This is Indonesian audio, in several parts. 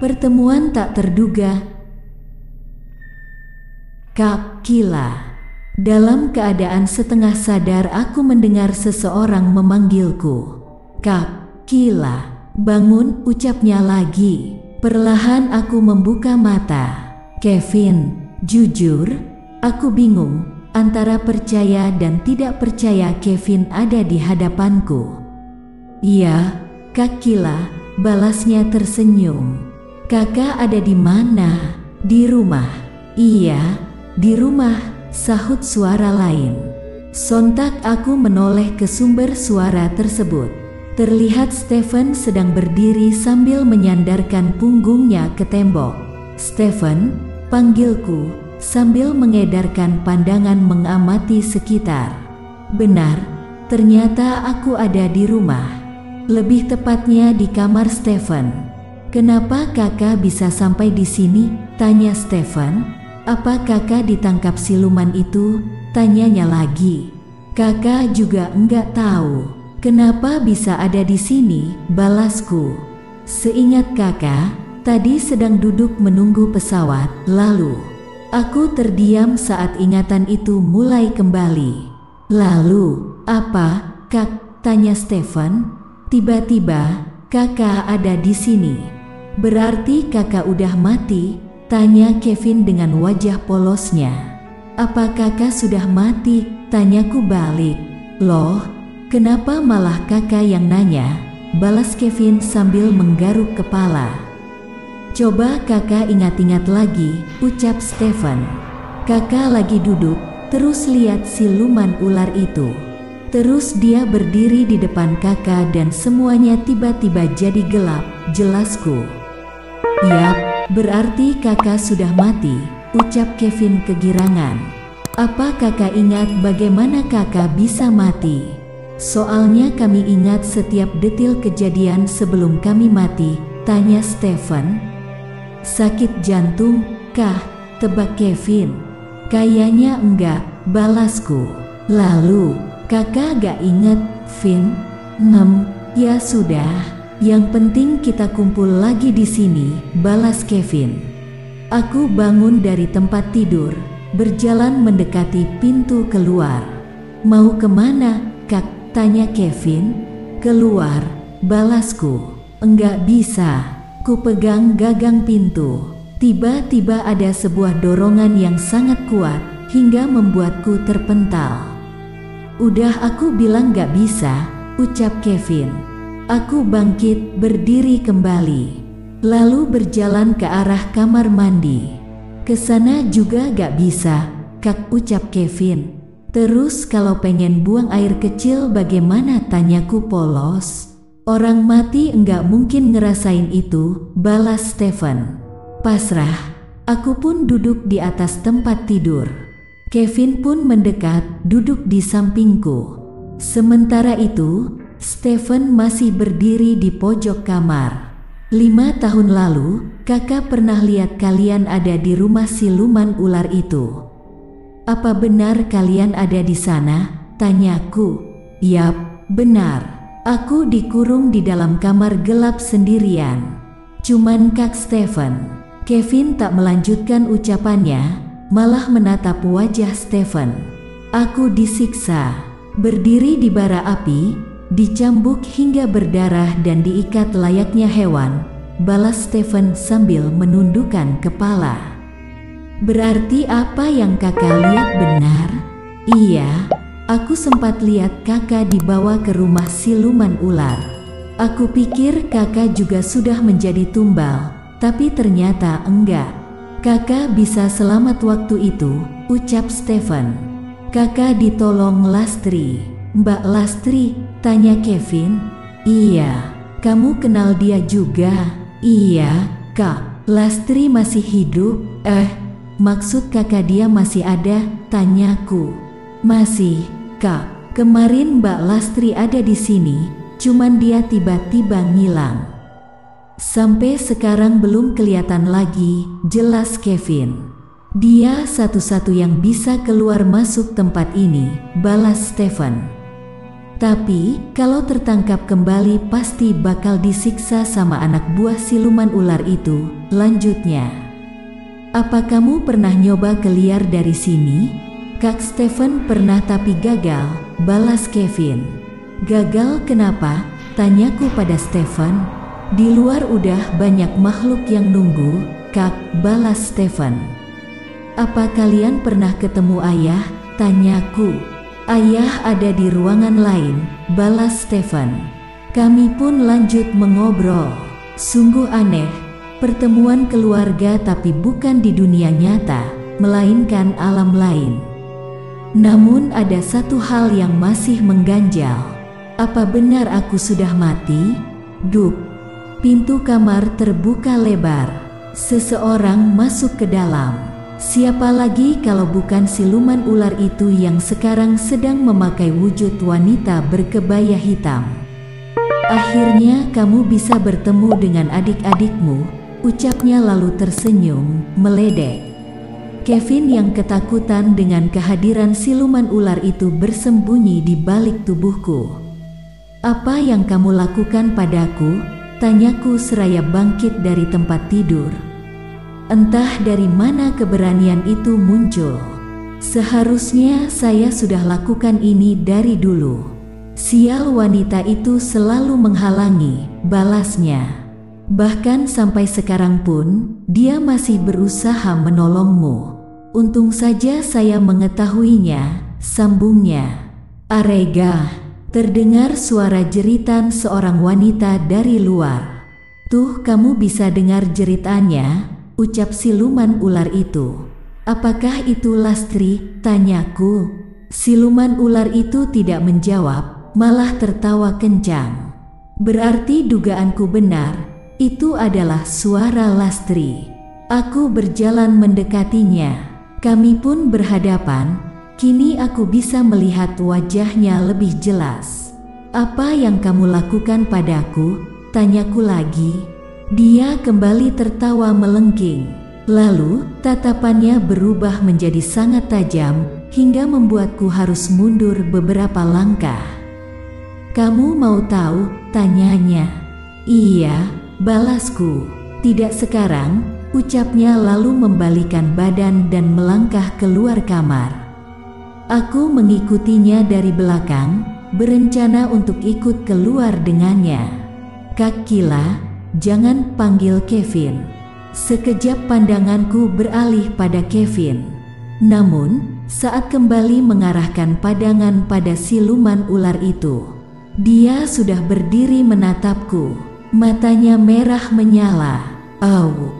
Pertemuan tak terduga. Kak Kila. Dalam keadaan setengah sadar aku mendengar seseorang memanggilku. Kak Kila, bangun, ucapnya lagi. Perlahan aku membuka mata. Kevin, jujur, aku bingung antara percaya dan tidak percaya Kevin ada di hadapanku. Iya, Kak Kila, balasnya tersenyum. Kakak ada di mana? Di rumah. Iya, di rumah, sahut suara lain. Sontak aku menoleh ke sumber suara tersebut. Terlihat Stephen sedang berdiri sambil menyandarkan punggungnya ke tembok. Stephen, panggilku, sambil mengedarkan pandangan mengamati sekitar. Benar, ternyata aku ada di rumah. Lebih tepatnya di kamar Stephen. Kenapa kakak bisa sampai di sini? Tanya Stefan. Apa kakak ditangkap siluman itu? Tanyanya lagi. Kakak juga enggak tahu. Kenapa bisa ada di sini? Balasku. Seingat kakak, tadi sedang duduk menunggu pesawat. Lalu, aku terdiam saat ingatan itu mulai kembali. Lalu, apa, kak? Tanya Stefan. Tiba-tiba, kakak ada di sini. Berarti kakak udah mati? Tanya Kevin dengan wajah polosnya. Apa kakak sudah mati? Tanyaku balik. Loh, kenapa malah kakak yang nanya? Balas Kevin sambil menggaruk kepala. Coba kakak ingat-ingat lagi, ucap Stefan. Kakak lagi duduk, terus lihat siluman ular itu. Terus dia berdiri di depan kakak dan semuanya tiba-tiba jadi gelap, jelasku. Yap, berarti kakak sudah mati, ucap Kevin kegirangan. Apa kakak ingat bagaimana kakak bisa mati? Soalnya kami ingat setiap detil kejadian sebelum kami mati, tanya Stephen. Sakit jantung, kah? Tebak Kevin. Kayaknya enggak, balasku. Lalu, kakak gak inget, Finn? Ya sudah. Yang penting kita kumpul lagi di sini, balas Kevin. Aku bangun dari tempat tidur, berjalan mendekati pintu keluar. Mau kemana, kak? Tanya Kevin. Keluar, balasku. Enggak bisa. Ku pegang gagang pintu. Tiba-tiba ada sebuah dorongan yang sangat kuat, hingga membuatku terpental. Udah aku bilang gak bisa, ucap Kevin. Aku bangkit, berdiri kembali, lalu berjalan ke arah kamar mandi. Kesana juga gak bisa, kak, ucap Kevin. Terus kalau pengen buang air kecil bagaimana? Tanyaku polos. Orang mati enggak mungkin ngerasain itu, balas Stephen. Pasrah, aku pun duduk di atas tempat tidur. Kevin pun mendekat, duduk di sampingku. Sementara itu, Stephen masih berdiri di pojok kamar. 5 tahun lalu, kakak pernah lihat kalian ada di rumah siluman ular itu. Apa benar kalian ada di sana? Tanyaku. Yap, benar. Aku dikurung di dalam kamar gelap sendirian. Cuman kak Stephen. Kevin tak melanjutkan ucapannya, malah menatap wajah Stephen. Aku disiksa. Berdiri di bara api, dicambuk hingga berdarah dan diikat layaknya hewan, balas Stephen sambil menundukkan kepala. Berarti apa yang kakak lihat benar? Iya, aku sempat lihat kakak dibawa ke rumah siluman ular. Aku pikir kakak juga sudah menjadi tumbal, tapi ternyata enggak. Kakak bisa selamat waktu itu, ucap Stephen. Kakak ditolong Lastri. Mbak Lastri? Tanya Kevin. Iya, kamu kenal dia juga? Iya, kak. Lastri masih hidup? Maksud kakak dia masih ada? Tanyaku. Masih, kak. Kemarin Mbak Lastri ada di sini, cuman dia tiba-tiba ngilang. Sampai sekarang belum kelihatan lagi, jelas Kevin. Dia satu-satu yang bisa keluar masuk tempat ini, balas Stephen. Tapi, kalau tertangkap kembali pasti bakal disiksa sama anak buah siluman ular itu. Lanjutnya. Apa kamu pernah nyoba keluar dari sini? Kak Stephen pernah tapi gagal, balas Kevin. Gagal kenapa? Tanyaku pada Stephen. Di luar udah banyak makhluk yang nunggu, Kak, balas Stephen. Apa kalian pernah ketemu ayah? Tanyaku. Ayah ada di ruangan lain, balas Stephen. Kami pun lanjut mengobrol. Sungguh aneh, pertemuan keluarga tapi bukan di dunia nyata, melainkan alam lain. Namun ada satu hal yang masih mengganjal. Apa benar aku sudah mati? Duk. Pintu kamar terbuka lebar. Seseorang masuk ke dalam. Siapa lagi kalau bukan siluman ular itu yang sekarang sedang memakai wujud wanita berkebaya hitam. Akhirnya kamu bisa bertemu dengan adik-adikmu, ucapnya lalu tersenyum, meledek. Kevin yang ketakutan dengan kehadiran siluman ular itu bersembunyi di balik tubuhku. Apa yang kamu lakukan padaku? Tanyaku seraya bangkit dari tempat tidur. Entah dari mana keberanian itu muncul. Seharusnya saya sudah lakukan ini dari dulu. Sial, wanita itu selalu menghalangi, balasnya. Bahkan sampai sekarang pun, dia masih berusaha menolongmu. Untung saja saya mengetahuinya, sambungnya. Arega, terdengar suara jeritan seorang wanita dari luar. Tuh, kamu bisa dengar jeritannya, ucap siluman ular itu. Apakah itu Lastri? Tanyaku. Siluman ular itu tidak menjawab, malah tertawa kencang. Berarti dugaanku benar. Itu adalah suara Lastri. Aku berjalan mendekatinya. Kami pun berhadapan. Kini aku bisa melihat wajahnya lebih jelas. Apa yang kamu lakukan padaku? Tanyaku lagi. Dia kembali tertawa melengking. Lalu, tatapannya berubah menjadi sangat tajam, hingga membuatku harus mundur beberapa langkah. Kamu mau tahu? Tanyanya. Iya, balasku. Tidak sekarang, ucapnya lalu membalikan badan dan melangkah keluar kamar. Aku mengikutinya dari belakang, berencana untuk ikut keluar dengannya. Kak Kila, jangan panggil Kevin. Sekejap pandanganku beralih pada Kevin. Namun, saat kembali mengarahkan pandangan pada siluman ular itu, dia sudah berdiri menatapku. Matanya merah menyala. Au.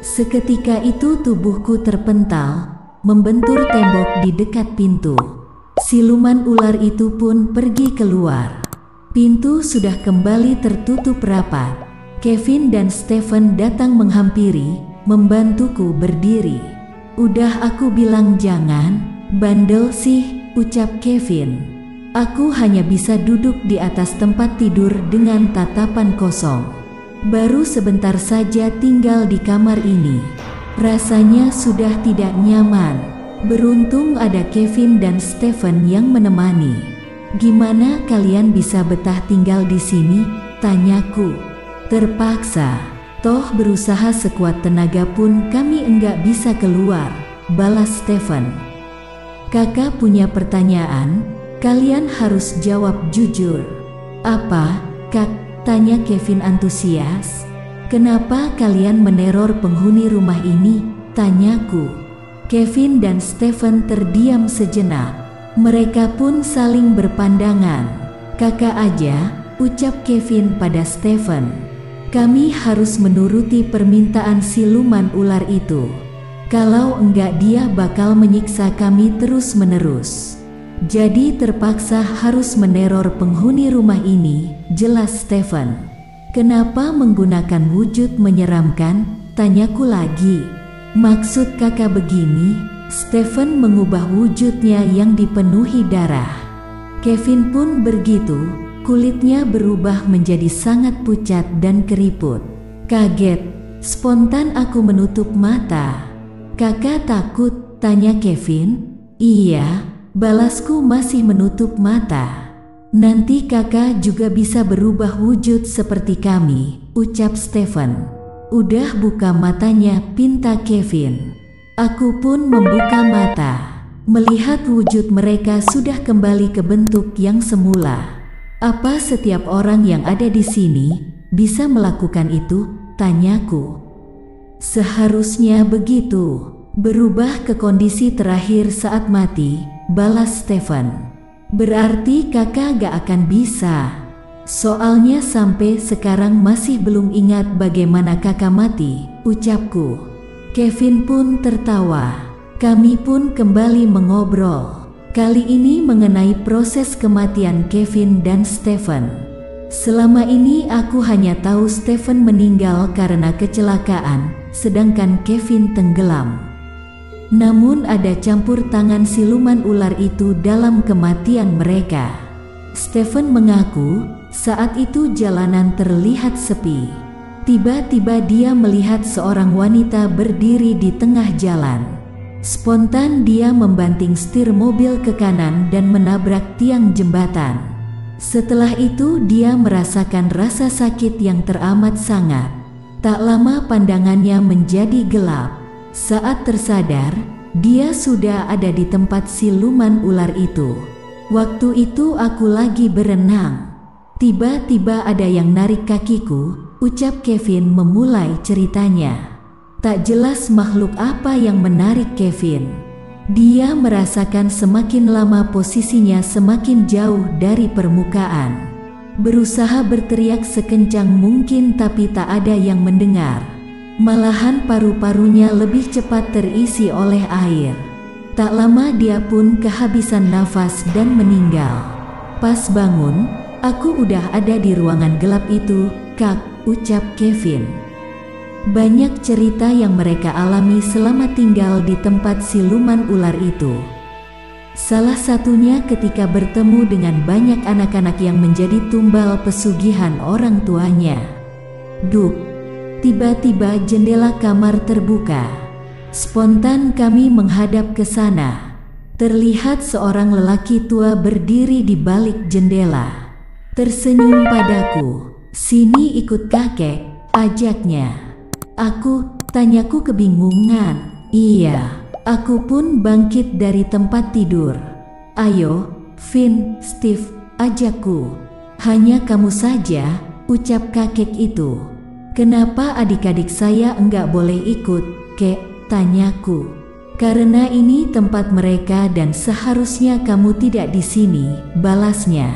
Seketika itu tubuhku terpental, membentur tembok di dekat pintu. Siluman ular itu pun pergi keluar. Pintu sudah kembali tertutup rapat. Kevin dan Stephen datang menghampiri, membantuku berdiri. Udah aku bilang jangan, bandel sih, ucap Kevin. Aku hanya bisa duduk di atas tempat tidur dengan tatapan kosong. Baru sebentar saja tinggal di kamar ini. Rasanya sudah tidak nyaman. Beruntung ada Kevin dan Stephen yang menemani. Gimana kalian bisa betah tinggal di sini? Tanyaku. Terpaksa. Toh berusaha sekuat tenaga pun kami enggak bisa keluar, balas Stephen. Kakak punya pertanyaan. Kalian harus jawab jujur. Apa, Kak? Tanya Kevin antusias. Kenapa kalian meneror penghuni rumah ini? Tanyaku. Kevin dan Stephen terdiam sejenak. Mereka pun saling berpandangan. Kakak aja, ucap Kevin pada Stephen. Kami harus menuruti permintaan siluman ular itu. Kalau enggak dia bakal menyiksa kami terus-menerus. Jadi terpaksa harus meneror penghuni rumah ini, jelas Stephen. Kenapa menggunakan wujud menyeramkan? Tanyaku lagi. Maksud kakak begini? Stephen mengubah wujudnya yang dipenuhi darah. Kevin pun begitu, kulitnya berubah menjadi sangat pucat dan keriput. Kaget, spontan aku menutup mata. Kakak takut? Tanya Kevin. Iya, balasku masih menutup mata. Nanti kakak juga bisa berubah wujud seperti kami, ucap Stephen. Udah buka matanya, pinta Kevin. Aku pun membuka mata, melihat wujud mereka sudah kembali ke bentuk yang semula. Apa setiap orang yang ada di sini bisa melakukan itu? Tanyaku. Seharusnya begitu, berubah ke kondisi terakhir saat mati, balas Stephen. Berarti kakak gak akan bisa. Soalnya sampai sekarang masih belum ingat bagaimana kakak mati, ucapku. Kevin pun tertawa. Kami pun kembali mengobrol. Kali ini mengenai proses kematian Kevin dan Stephen. Selama ini aku hanya tahu Stephen meninggal karena kecelakaan, sedangkan Kevin tenggelam. Namun ada campur tangan siluman ular itu dalam kematian mereka. Stephen mengaku saat itu jalanan terlihat sepi. Tiba-tiba dia melihat seorang wanita berdiri di tengah jalan. Spontan dia membanting setir mobil ke kanan dan menabrak tiang jembatan. Setelah itu dia merasakan rasa sakit yang teramat sangat. Tak lama pandangannya menjadi gelap. Saat tersadar, dia sudah ada di tempat siluman ular itu. Waktu itu aku lagi berenang. Tiba-tiba ada yang narik kakiku, ucap Kevin memulai ceritanya. Tak jelas makhluk apa yang menarik Kevin. Dia merasakan semakin lama posisinya semakin jauh dari permukaan. Berusaha berteriak sekencang mungkin tapi tak ada yang mendengar. Malahan paru-parunya lebih cepat terisi oleh air. Tak lama dia pun kehabisan nafas dan meninggal. Pas bangun, aku udah ada di ruangan gelap itu, Kak, ucap Kevin. Banyak cerita yang mereka alami selama tinggal di tempat siluman ular itu. Salah satunya ketika bertemu dengan banyak anak-anak yang menjadi tumbal pesugihan orang tuanya. Duk. Tiba-tiba jendela kamar terbuka. Spontan kami menghadap ke sana. Terlihat seorang lelaki tua berdiri di balik jendela. Tersenyum padaku. Sini ikut kakek, ajaknya. Aku, tanyaku kebingungan. Iya, aku pun bangkit dari tempat tidur. Ayo, Finn, Steve, ajakku. Hanya kamu saja, ucap kakek itu. Kenapa adik-adik saya enggak boleh ikut, Kek? Tanyaku. Karena ini tempat mereka dan seharusnya kamu tidak di sini, balasnya.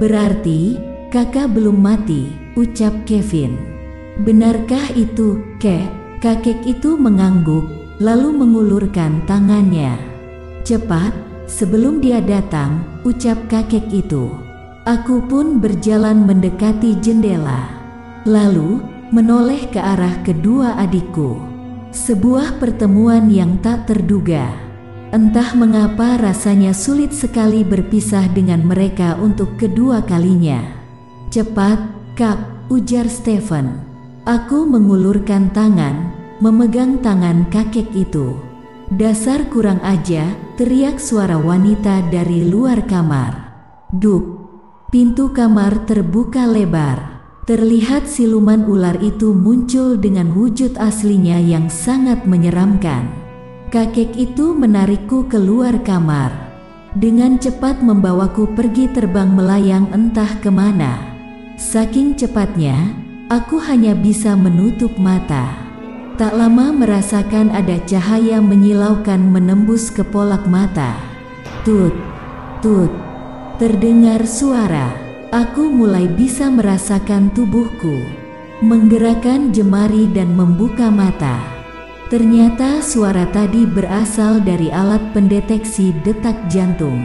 Berarti, kakak belum mati, ucap Kevin. Benarkah itu, Kek? Kakek itu mengangguk, lalu mengulurkan tangannya. Cepat, sebelum dia datang, ucap kakek itu. Aku pun berjalan mendekati jendela. Lalu, menoleh ke arah kedua adikku. Sebuah pertemuan yang tak terduga. Entah mengapa rasanya sulit sekali berpisah dengan mereka untuk kedua kalinya. Cepat, Kak, ujar Stephen. Aku mengulurkan tangan, memegang tangan kakek itu. Dasar kurang aja, teriak suara wanita dari luar kamar. Duk, pintu kamar terbuka lebar. Terlihat siluman ular itu muncul dengan wujud aslinya yang sangat menyeramkan. Kakek itu menarikku keluar kamar. Dengan cepat membawaku pergi terbang melayang entah kemana. Saking cepatnya, aku hanya bisa menutup mata. Tak lama merasakan ada cahaya menyilaukan menembus kepola mata. Tut, tut, terdengar suara. Aku mulai bisa merasakan tubuhku, menggerakkan jemari dan membuka mata. Ternyata suara tadi berasal dari alat pendeteksi detak jantung.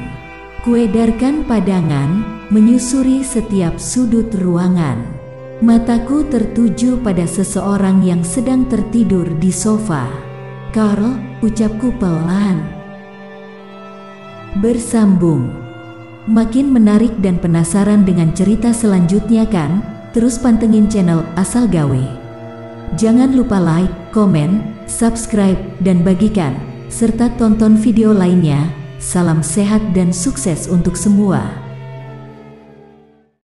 Kuedarkan pandangan, menyusuri setiap sudut ruangan. Mataku tertuju pada seseorang yang sedang tertidur di sofa. Karo, ucapku pelan. Bersambung. Makin menarik dan penasaran dengan cerita selanjutnya kan? Terus pantengin channel Asal Gawe. Jangan lupa like, komen, subscribe, dan bagikan. Serta tonton video lainnya. Salam sehat dan sukses untuk semua.